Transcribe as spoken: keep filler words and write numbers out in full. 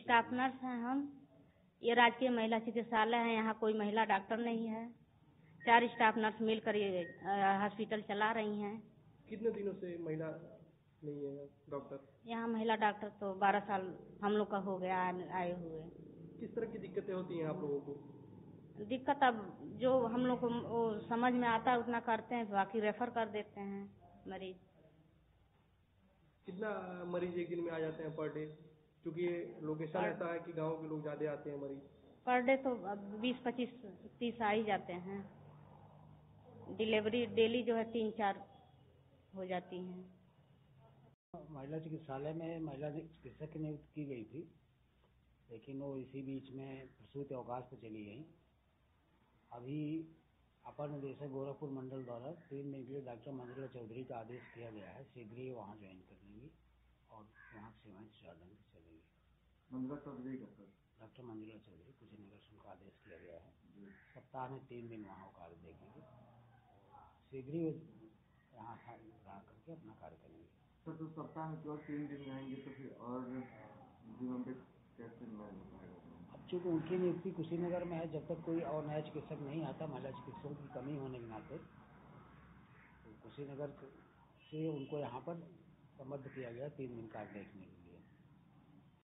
Staff nurse हैं हम। ये राजकीय महिला चिकित्सालय है, यहाँ कोई महिला डॉक्टर नहीं है। चार स्टाफ नर्स मिलकर ये हॉस्पिटल चला रही हैं। कितने दिनों से महिला नहीं है डॉक्टर यहाँ? महिला डॉक्टर तो बारह साल हम लोग का हो गया आए हुए। किस तरह की दिक्कतें होती हैं आप लोगों को? दिक्कत अब जो हम लोग को समझ में आता है उतना करते हैं, बाकी रेफर कर देते हैं मरीज। कितना मरीज एक दिन में आ जाते हैं पर डे? क्योंकि लोकेशन ऐसा है कि गांव के लोग ज्यादा आते हैं मरीज। पर डे तो बीस पच्चीस तीस आ ही जाते हैं। डिलीवरी डेली जो है तीन चार हो जाती हैं। महिला चिकित्सालय में महिला चिकित्सक नियुक्त की गई थी, लेकिन वो इसी बीच में प्रसूत अवकाश पर चली गई। अभी अपर निदेशक गोरखपुर मंडल द्वारा तीन दिन के लिए डॉक्टर मंजिला चौधरी का आदेश किया गया है, शीघ्र ही वहाँ ज्वाइन कर लेंगी और वहाँ सेवाएं चालू चलेंगी। मंजिला चौधरी डॉक्टर डॉक्टर मंजिला चौधरी कुशीनगर उनका आदेश किया गया है, सप्ताह में तीन दिन वहाँ कार्य देखेंगे। शीघ्र ही यहाँ करके अपना कार्य करेंगे। तो, तो सप्ताह में केवल तीन दिन रहेंगे तो फिर और दिनों पे कैसे मैनेज? अब चूँकि उनकी नियुक्ति कुशीनगर में है, जब तक कोई और नया चिकित्सक नहीं आता, महिला चिकित्सकों की कमी होने के नाते तो कुशीनगर से उनको यहाँ पर संबद्ध किया गया तीन दिन कार्य देखने के लिए।